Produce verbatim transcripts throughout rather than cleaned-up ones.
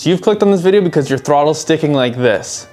So you've clicked on this video because your throttle's sticking like this.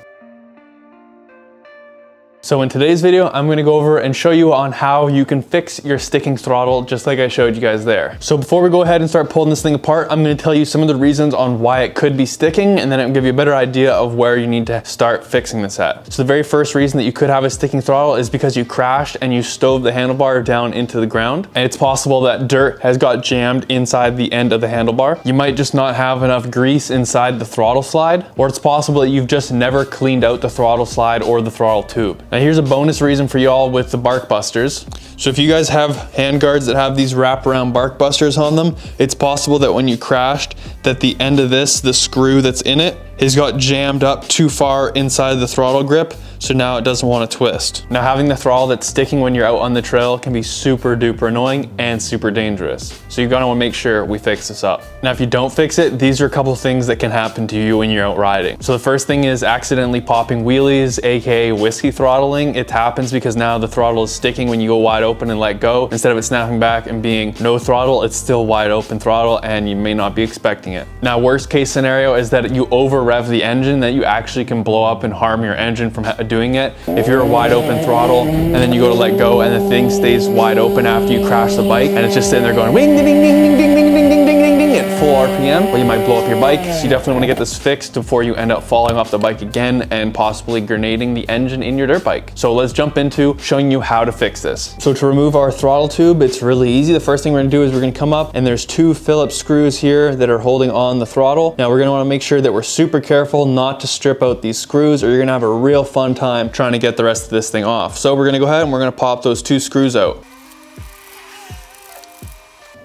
So in today's video, I'm gonna go over and show you on how you can fix your sticking throttle, just like I showed you guys there. So before we go ahead and start pulling this thing apart, I'm gonna tell you some of the reasons on why it could be sticking, and then it'll give you a better idea of where you need to start fixing this at. So the very first reason that you could have a sticking throttle is because you crashed and you stoved the handlebar down into the ground. And it's possible that dirt has got jammed inside the end of the handlebar. You might just not have enough grease inside the throttle slide, or it's possible that you've just never cleaned out the throttle slide or the throttle tube. Now here's a bonus reason for y'all with the bark busters. So if you guys have hand guards that have these wraparound bark busters on them, it's possible that when you crashed, that the end of this, the screw that's in it, has got jammed up too far inside the throttle grip, so now it doesn't want to twist. Now having the throttle that's sticking when you're out on the trail can be super duper annoying and super dangerous. So you're gonna wanna make sure we fix this up. Now if you don't fix it, these are a couple things that can happen to you when you're out riding. So the first thing is accidentally popping wheelies, A K A whiskey throttling. It happens because now the throttle is sticking when you go wide open and let go. Instead of it snapping back and being no throttle, it's still wide open throttle and you may not be expecting it. Now worst case scenario is that you over rev the engine, that you actually can blow up and harm your engine from doing it. If you're a wide open throttle and then you go to let go and the thing stays wide open after you crash the bike and it's just sitting there going wing ding ding ding ding ding ding ding ding ding ding at full R P M, or you might blow up your bike. So you definitely want to get this fixed before you end up falling off the bike again and possibly grenading the engine in your dirt bike. So let's jump into showing you how to fix this. So to remove our throttle tube, it's really easy. The first thing we're gonna do is we're gonna come up and there's two Phillips screws here that are holding on the throttle. Now we're gonna want to make sure that we're super careful not to strip out these screws, or you're gonna have a real fun time trying to get the rest of this thing off. So we're gonna go ahead and we're gonna pop those two screws out.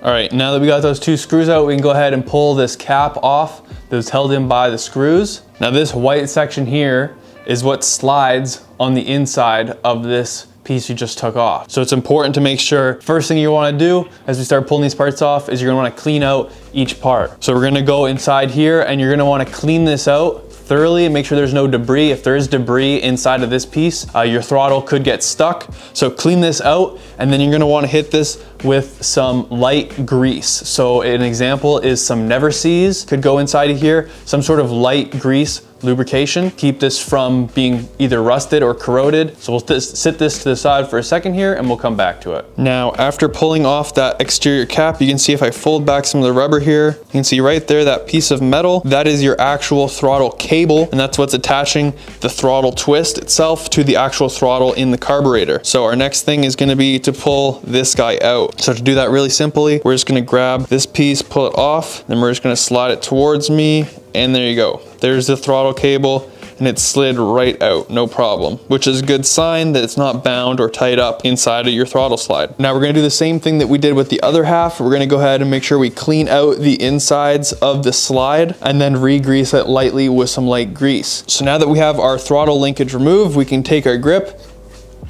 All right, now that we got those two screws out, we can go ahead and pull this cap off that was held in by the screws. Now this white section here is what slides on the inside of this piece you just took off. So it's important to make sure, first thing you wanna do as we start pulling these parts off is you're gonna wanna clean out each part. So we're gonna go inside here and you're gonna wanna clean this out thoroughly and make sure there's no debris. If there is debris inside of this piece, uh, your throttle could get stuck. So clean this out, and then you're gonna wanna hit this with some light grease. So an example is some Neversees could go inside of here, some sort of light grease lubrication. Keep this from being either rusted or corroded. So we'll just sit this to the side for a second here and we'll come back to it. Now, after pulling off that exterior cap, you can see if I fold back some of the rubber here, you can see right there, that piece of metal, that is your actual throttle cable. And that's what's attaching the throttle twist itself to the actual throttle in the carburetor. So our next thing is gonna be to pull this guy out. So to do that really simply, we're just gonna grab this piece, pull it off, then we're just gonna slide it towards me. And there you go. There's the throttle cable and it slid right out, no problem, which is a good sign that it's not bound or tied up inside of your throttle slide. Now we're gonna do the same thing that we did with the other half. We're gonna go ahead and make sure we clean out the insides of the slide and then re-grease it lightly with some light grease. So now that we have our throttle linkage removed, we can take our grip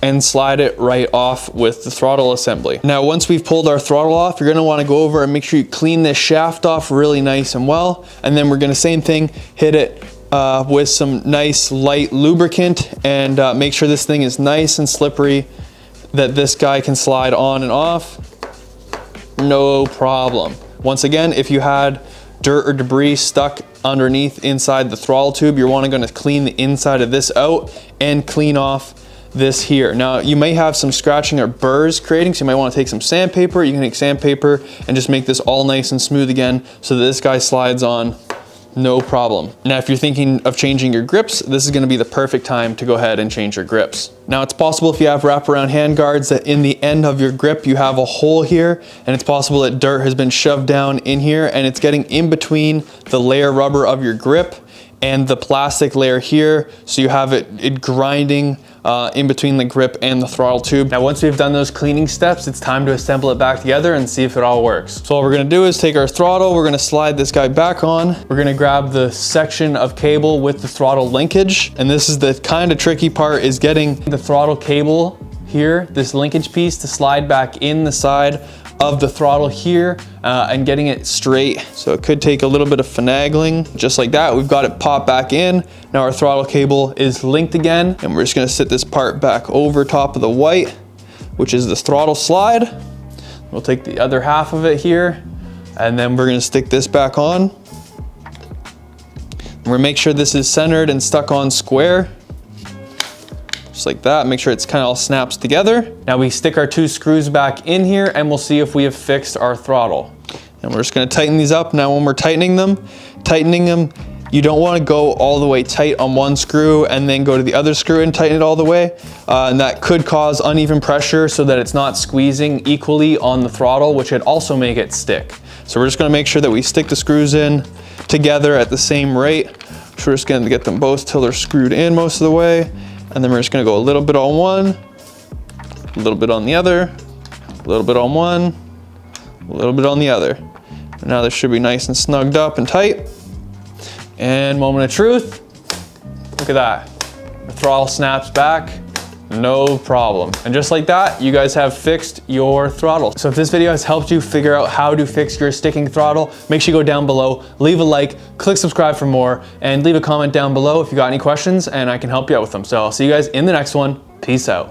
and slide it right off with the throttle assembly. Now, once we've pulled our throttle off, you're gonna wanna go over and make sure you clean this shaft off really nice and well. And then we're gonna, same thing, hit it uh, with some nice light lubricant and uh, make sure this thing is nice and slippery, that this guy can slide on and off, no problem. Once again, if you had dirt or debris stuck underneath inside the throttle tube, you're wanna gonna clean the inside of this out and clean off this here. Now you may have some scratching or burrs creating, so you might want to take some sandpaper. You can take sandpaper and just make this all nice and smooth again so that this guy slides on, no problem. Now if you're thinking of changing your grips, this is going to be the perfect time to go ahead and change your grips. Now it's possible if you have wraparound hand guards that in the end of your grip you have a hole here, and it's possible that dirt has been shoved down in here and it's getting in between the layer rubber of your grip and the plastic layer here, so you have it, it grinding Uh, in between the grip and the throttle tube. Now once we've done those cleaning steps, it's time to assemble it back together and see if it all works. So all we're gonna do is take our throttle, we're gonna slide this guy back on, we're gonna grab the section of cable with the throttle linkage, and this is the kind of tricky part, is getting the throttle cable here, this linkage piece, to slide back in the side of the throttle here uh, and getting it straight. So it could take a little bit of finagling. Just like that, we've got it pop back in. Now our throttle cable is linked again, and we're just gonna sit this part back over top of the white, which is the throttle slide. We'll take the other half of it here, and then we're gonna stick this back on. We're gonna make sure this is centered and stuck on square. Just like that, make sure it's kind of all snaps together. Now we stick our two screws back in here and we'll see if we have fixed our throttle. And we're just gonna tighten these up. Now when we're tightening them, tightening them, you don't wanna go all the way tight on one screw and then go to the other screw and tighten it all the way. Uh, and that could cause uneven pressure so that it's not squeezing equally on the throttle, which would also make it stick. So we're just gonna make sure that we stick the screws in together at the same rate. So we're just gonna get them both till they're screwed in most of the way. And then we're just gonna go a little bit on one, a little bit on the other, a little bit on one, a little bit on the other. And now this should be nice and snugged up and tight. And moment of truth, look at that. The throttle snaps back, no problem. And just like that, you guys have fixed your throttle. So if this video has helped you figure out how to fix your sticking throttle, make sure you go down below, leave a like, click subscribe for more, and leave a comment down below if you got any questions and I can help you out with them. So I'll see you guys in the next one. Peace out.